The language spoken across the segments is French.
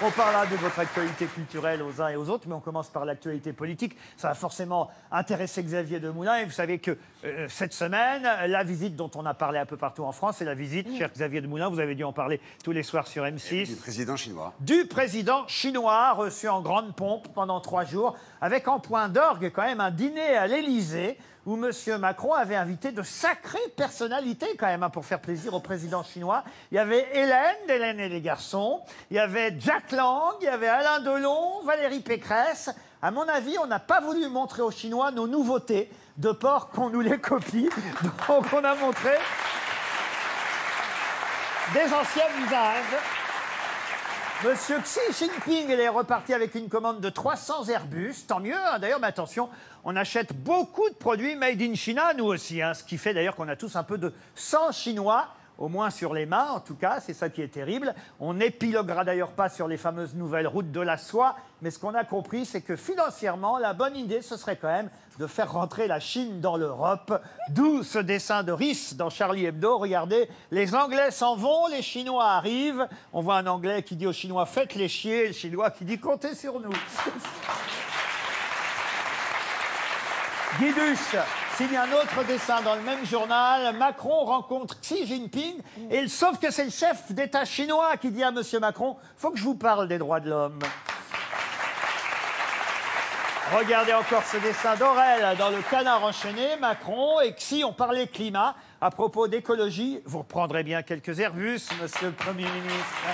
On parlera de votre actualité culturelle aux uns et aux autres, mais on commence par l'actualité politique. Ça va forcément intéresser Xavier Demoulin. Et vous savez que cette semaine, la visite dont on a parlé un peu partout en France, c'est la visite, cher Xavier Demoulin, vous avez dû en parler tous les soirs sur M6. Du président chinois. Du président chinois, reçu en grande pompe pendant 3 jours, avec en point d'orgue quand même un dîner à l'Élysée, où M. Macron avait invité de sacrées personnalités, quand même, pour faire plaisir au président chinois. Il y avait Hélène, d'Hélène et les garçons, il y avait Jack Lang, il y avait Alain Delon, Valérie Pécresse. À mon avis, on n'a pas voulu montrer aux Chinois nos nouveautés, de peur qu'on nous les copie. Donc on a montré des anciens visages. Monsieur Xi Jinping, il est reparti avec une commande de 300 Airbus. Tant mieux, hein. D'ailleurs, mais attention, on achète beaucoup de produits made in China, nous aussi. Hein. Ce qui fait d'ailleurs qu'on a tous un peu de sang chinois, au moins sur les mains, en tout cas. C'est ça qui est terrible. On n'épiloguera d'ailleurs pas sur les fameuses nouvelles routes de la soie. Mais ce qu'on a compris, c'est que financièrement, la bonne idée, ce serait quand même de faire rentrer la Chine dans l'Europe. D'où ce dessin de Riss dans Charlie Hebdo. Regardez, les Anglais s'en vont, les Chinois arrivent. On voit un Anglais qui dit aux Chinois, faites-les chier. Et le Chinois qui dit, comptez sur nous. Guiduche signe un autre dessin dans le même journal. Macron rencontre Xi Jinping. Et sauf que c'est le chef d'État chinois qui dit à M. Macron, faut que je vous parle des droits de l'homme. Regardez encore ce dessin d'Aurel dans le Canard enchaîné. Macron et Xi ont parlé climat. À propos d'écologie, vous reprendrez bien quelques Airbus, monsieur le Premier ministre.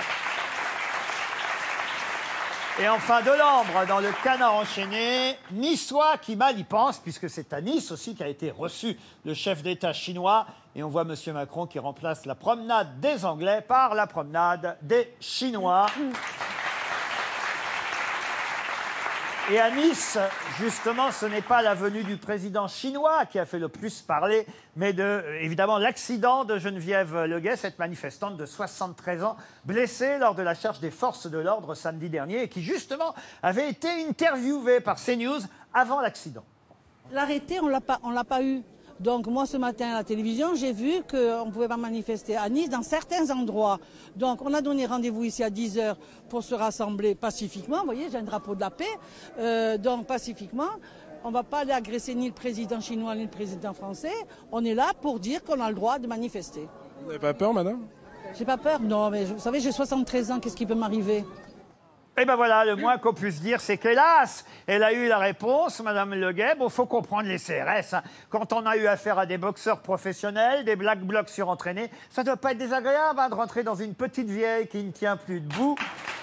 Et enfin, Delambre dans le Canard enchaîné. Niçois qui mal y pense, puisque c'est à Nice aussi qu'a été reçu le chef d'État chinois. Et on voit monsieur Macron qui remplace la promenade des Anglais par la promenade des Chinois. Et à Nice, justement, ce n'est pas la venue du président chinois qui a fait le plus parler, mais évidemment l'accident de Geneviève Leguet, cette manifestante de 73 ans, blessée lors de la charge des forces de l'ordre samedi dernier, et qui justement avait été interviewée par CNews avant l'accident. L'arrêté, on ne l'a pas eu. Donc moi, ce matin à la télévision, j'ai vu qu'on ne pouvait pas manifester à Nice dans certains endroits. Donc on a donné rendez-vous ici à 10 h pour se rassembler pacifiquement. Vous voyez, j'ai un drapeau de la paix. Donc pacifiquement, on ne va pas aller agresser ni le président chinois ni le président français. On est là pour dire qu'on a le droit de manifester. Vous n'avez pas peur, madame? J'ai pas peur, non. Mais vous savez, j'ai 73 ans, qu'est-ce qui peut m'arriver? Et ben voilà, le moins qu'on puisse dire, c'est qu'hélas, elle a eu la réponse, Madame Leguet. Bon, faut comprendre les CRS. Hein. Quand on a eu affaire à des boxeurs professionnels, des black blocs surentraînés, ça doit pas être désagréable hein, de rentrer dans une petite vieille qui ne tient plus debout.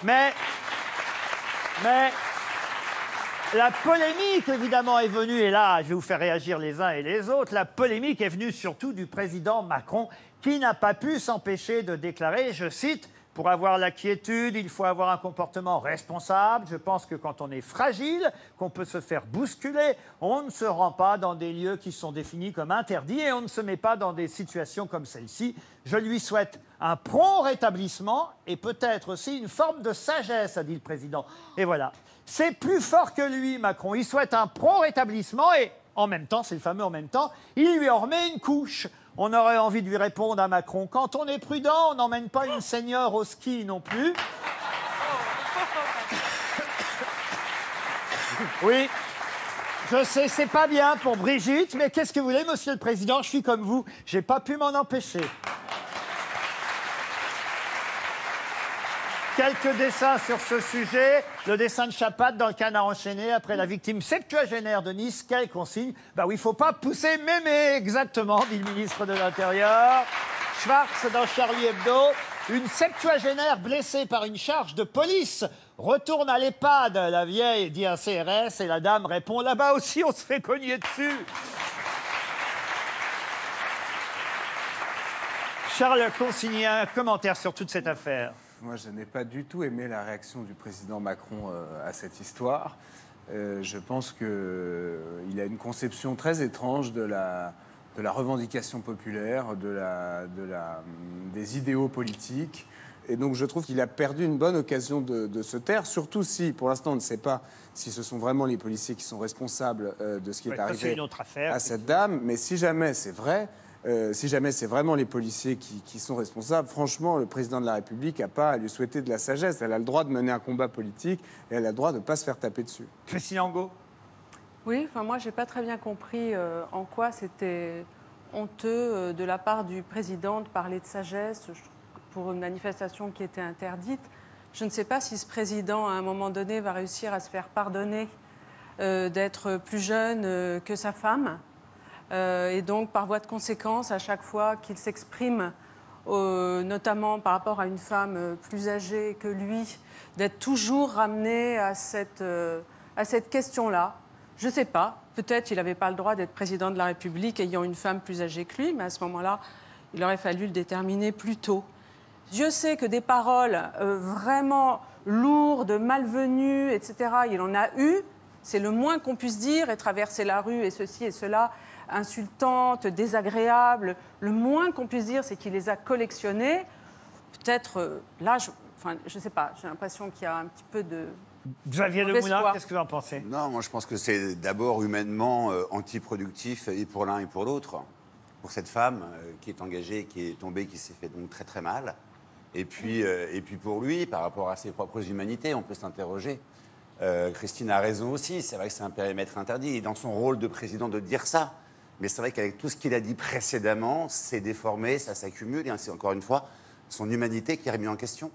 Mais la polémique, évidemment, est venue, et là, je vais vous faire réagir les uns et les autres, la polémique est venue surtout du président Macron, qui n'a pas pu s'empêcher de déclarer, je cite, « Pour avoir la quiétude, il faut avoir un comportement responsable. Je pense que quand on est fragile, qu'on peut se faire bousculer, on ne se rend pas dans des lieux qui sont définis comme interdits et on ne se met pas dans des situations comme celle-ci. Je lui souhaite un prompt rétablissement et peut-être aussi une forme de sagesse », a dit le président. Et voilà, c'est plus fort que lui, Macron. Il souhaite un prompt rétablissement et, en même temps, c'est le fameux en même temps, il lui en remet une couche. On aurait envie de lui répondre à Macron. Quand on est prudent, on n'emmène pas une senior au ski non plus. Oui, je sais, c'est pas bien pour Brigitte, mais qu'est-ce que vous voulez, monsieur le président? Je suis comme vous, j'ai pas pu m'en empêcher. Quelques dessins sur ce sujet. Le dessin de Chapat dans le Canard enchaîné après la victime septuagénaire de Nice. Quelle consigne? Bah oui, il ne faut pas pousser mémé, exactement, dit le ministre de l'Intérieur. Schwarz dans Charlie Hebdo. Une septuagénaire blessée par une charge de police retourne à l'EHPAD. La vieille dit un CRS et la dame répond « Là-bas aussi, on se fait cogner dessus ». Charles Consigné, un commentaire sur toute cette affaire. Moi, je n'ai pas du tout aimé la réaction du président Macron à cette histoire. Je pense qu'il a une conception très étrange de la revendication populaire, des idéaux politiques. Et donc, je trouve qu'il a perdu une bonne occasion de se taire, surtout si, pour l'instant, on ne sait pas si ce sont vraiment les policiers qui sont responsables de ce qui est arrivé à cette dame. Mais si jamais c'est vrai, si jamais c'est vraiment les policiers qui sont responsables, franchement, le président de la République n'a pas à lui souhaiter de la sagesse. Elle a le droit de mener un combat politique et elle a le droit de ne pas se faire taper dessus. Christine Angot. Oui, enfin, moi, je n'ai pas très bien compris en quoi c'était honteux de la part du président de parler de sagesse pour une manifestation qui était interdite. Je ne sais pas si ce président, à un moment donné, va réussir à se faire pardonner d'être plus jeune que sa femme. Et donc, par voie de conséquence, à chaque fois qu'il s'exprime, notamment par rapport à une femme plus âgée que lui, d'être toujours ramené à cette question-là. Je ne sais pas. Peut-être qu'il n'avait pas le droit d'être président de la République ayant une femme plus âgée que lui, mais à ce moment-là, il aurait fallu le déterminer plus tôt. Dieu sait que des paroles vraiment lourdes, malvenues, etc., il en a eu. C'est le moins qu'on puisse dire, et traverser la rue, et ceci et cela, insultantes, désagréables. Le moins qu'on puisse dire, c'est qu'il les a collectionnées. Peut-être, là, je ne sais pas, j'ai l'impression qu'il y a un petit peu de... Xavier Demoulin, qu'est-ce que vous en pensez? Non, moi je pense que c'est d'abord humainement antiproductif, et pour l'un et pour l'autre. Pour cette femme qui est engagée, qui est tombée, qui s'est fait donc très très mal. Et puis pour lui, par rapport à ses propres humanités, on peut s'interroger. Christine a raison aussi, c'est vrai que c'est un périmètre interdit, et dans son rôle de président de dire ça. Mais c'est vrai qu'avec tout ce qu'il a dit précédemment, c'est déformé, ça s'accumule, et c'est encore une fois son humanité qui est remise en question.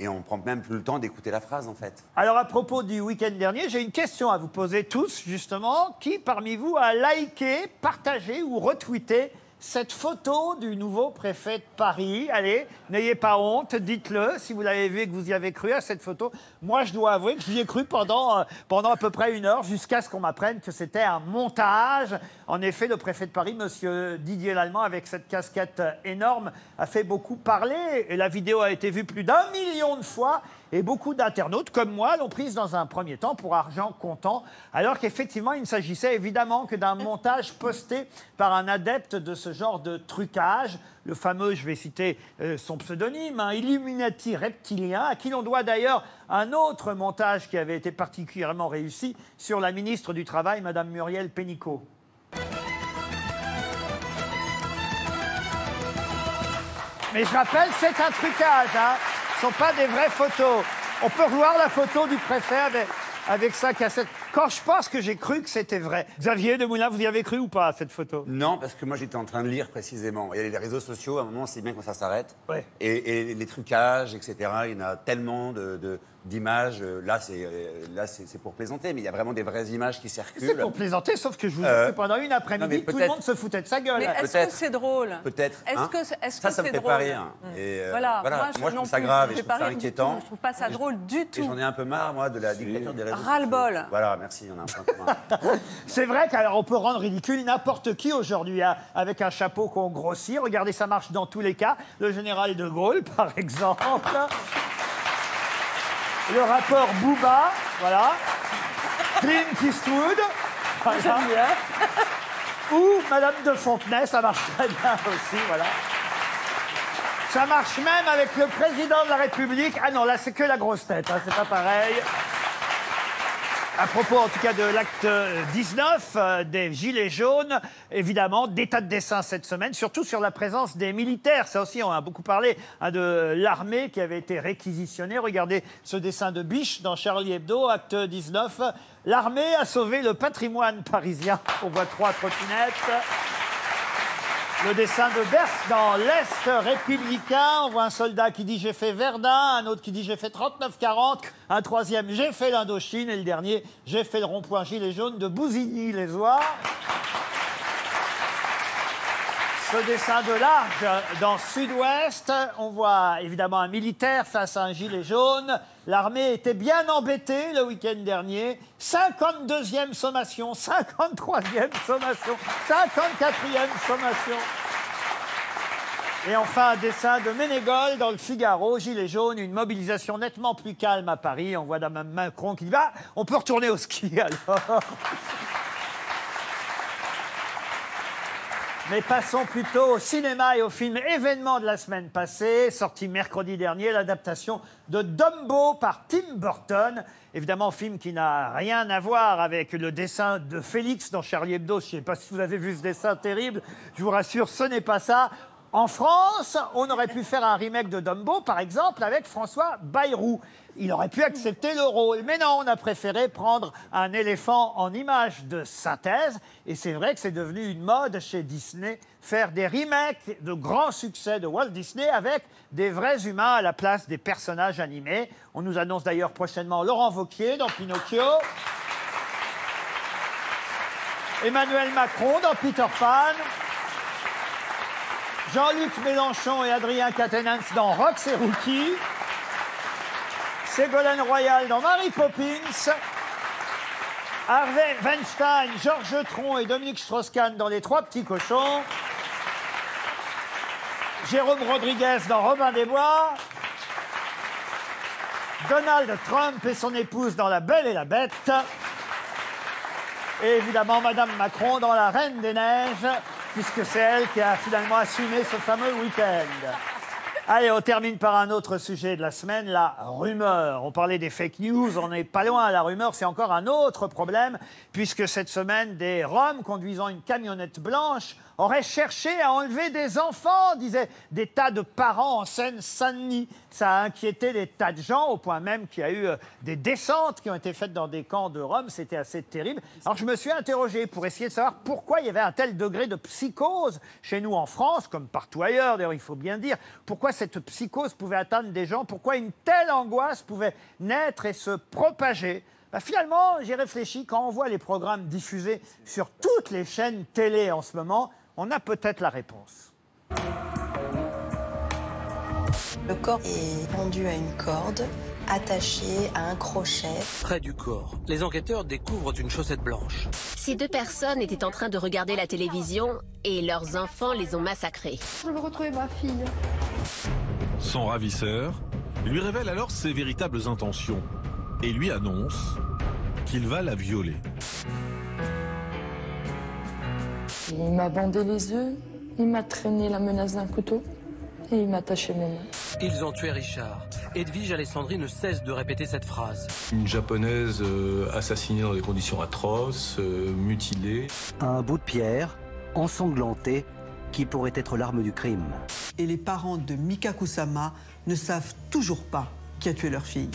Et on ne prend même plus le temps d'écouter la phrase, en fait. Alors, à propos du week-end dernier, j'ai une question à vous poser tous, justement. Qui, parmi vous, a liké, partagé ou retweeté cette photo du nouveau préfet de Paris? Allez, n'ayez pas honte, dites-le, si vous l'avez vu et que vous y avez cru à cette photo. Moi, je dois avouer que j'y ai cru pendant à peu près une heure, jusqu'à ce qu'on m'apprenne que c'était un montage. En effet, le préfet de Paris, monsieur Didier Lallemand, avec cette casquette énorme, a fait beaucoup parler. Et la vidéo a été vue plus d'1 million de fois. Et beaucoup d'internautes, comme moi, l'ont prise dans un premier temps pour argent comptant, alors qu'effectivement, il ne s'agissait évidemment que d'un montage posté par un adepte de ce genre de trucage, le fameux, je vais citer son pseudonyme, hein, Illuminati Reptilien, à qui l'on doit d'ailleurs un autre montage qui avait été particulièrement réussi sur la ministre du Travail, Madame Muriel Pénicaud. Mais je rappelle, c'est un trucage, hein. Ce ne sont pas des vraies photos. On peut revoir la photo du préfet avec sa cassette. Quand je pense que j'ai cru que c'était vrai. Xavier Demoulin, vous y avez cru ou pas, cette photo? Non, parce que moi, j'étais en train de lire précisément. Il y a les réseaux sociaux, à un moment, c'est bien quand ça s'arrête. Ouais. Et les trucages, etc. Il y en a tellement d'images. Là, c'est pour plaisanter, mais il y a vraiment des vraies images qui circulent. C'est pour plaisanter, sauf que je vous ai fait pendant une après-midi, tout le monde se foutait de sa gueule. Mais est-ce que c'est drôle? Peut-être. Ça me fait pas rire. Voilà. Moi, je trouve ça grave et je trouve ça inquiétant. Je trouve pas ça drôle du tout. J'en ai un peu marre, moi, de la dictature des réseaux sociaux. Ras-le-bol. Voilà, merci, on a un point commun. C'est vrai qu'on peut rendre ridicule n'importe qui aujourd'hui, hein, avec un chapeau qu'on grossit. Regardez, ça marche dans tous les cas. Le général de Gaulle, par exemple. Le rapport Booba, voilà. Clint Eastwood, voilà. Ou Madame de Fontenay, ça marche très bien aussi, voilà. Ça marche même avec le président de la République. Ah non, là, c'est que la grosse tête, hein, c'est pas pareil. À propos, en tout cas, de l'acte 19, des Gilets jaunes, évidemment, des tas de dessins cette semaine, surtout sur la présence des militaires. Ça aussi, on a beaucoup parlé, hein, de l'armée qui avait été réquisitionnée. Regardez ce dessin de Biche dans Charlie Hebdo, acte 19. L'armée a sauvé le patrimoine parisien. On voit 3 trottinettes. Le dessin de Berth dans l'Est républicain, on voit un soldat qui dit « j'ai fait Verdun », un autre qui dit « j'ai fait 39-40 », un troisième « j'ai fait l'Indochine » et le dernier « j'ai fait le rond-point gilet jaune de Bouzigny-les-Oies ». Ce dessin de l'Arc dans Sud-Ouest, on voit évidemment un militaire face à un gilet jaune. L'armée était bien embêtée le week-end dernier. 52e sommation, 53e sommation, 54e sommation. Et enfin, un dessin de Ménégol dans le Figaro, gilet jaune, une mobilisation nettement plus calme à Paris. On voit Mme Macron qui dit « ah, on peut retourner au ski alors ». Mais passons plutôt au cinéma et au film événement de la semaine passée, sorti mercredi dernier, l'adaptation de Dumbo par Tim Burton. Évidemment, film qui n'a rien à voir avec le dessin de Félix dans Charlie Hebdo. Je ne sais pas si vous avez vu ce dessin terrible. Je vous rassure, ce n'est pas ça. En France, on aurait pu faire un remake de Dumbo, par exemple, avec François Bayrou. Il aurait pu accepter le rôle. Mais non, on a préféré prendre un éléphant en image de synthèse. Et c'est vrai que c'est devenu une mode chez Disney, faire des remakes de grands succès de Walt Disney avec des vrais humains à la place des personnages animés. On nous annonce d'ailleurs prochainement Laurent Wauquiez dans Pinocchio, Emmanuel Macron dans Peter Pan, Jean-Luc Mélenchon et Adrien Quatennens dans Rox et Rookie, Ségolène Royal dans Mary Poppins, Harvey Weinstein, Georges Tron et Dominique Strauss-Kahn dans Les Trois Petits Cochons, Jérôme Rodriguez dans Robin des Bois, Donald Trump et son épouse dans La Belle et la Bête, et évidemment Madame Macron dans La Reine des Neiges, puisque c'est elle qui a finalement assumé ce fameux week-end. Allez, on termine par un autre sujet de la semaine, la rumeur. On parlait des fake news, on n'est pas loin. La rumeur, c'est encore un autre problème, puisque cette semaine, des Roms conduisant une camionnette blanche aurait cherché à enlever des enfants, disaient des tas de parents en Seine-Saint-Denis. Ça a inquiété des tas de gens, au point même qu'il y a eu des descentes qui ont été faites dans des camps de Roms. C'était assez terrible. Alors je me suis interrogé pour essayer de savoir pourquoi il y avait un tel degré de psychose chez nous en France, comme partout ailleurs, d'ailleurs il faut bien dire. Pourquoi cette psychose pouvait atteindre des gens? Pourquoi une telle angoisse pouvait naître et se propager? Ben finalement, j'ai réfléchi, quand on voit les programmes diffusés sur toutes les chaînes télé en ce moment, on a peut-être la réponse. Le corps est pendu à une corde, attaché à un crochet. Près du corps, les enquêteurs découvrent une chaussette blanche. Ces deux personnes étaient en train de regarder la télévision et leurs enfants les ont massacrés. Je veux retrouver ma fille. Son ravisseur lui révèle alors ses véritables intentions et lui annonce qu'il va la violer. Il m'a bandé les yeux, il m'a traîné la menace d'un couteau et il m'a attaché mes mains. Ils ont tué Richard. Edwige Alessandri ne cesse de répéter cette phrase. Une japonaise assassinée dans des conditions atroces, mutilée. Un bout de pierre, ensanglanté, qui pourrait être l'arme du crime. Et les parents de Mika Kusama ne savent toujours pas qui a tué leur fille.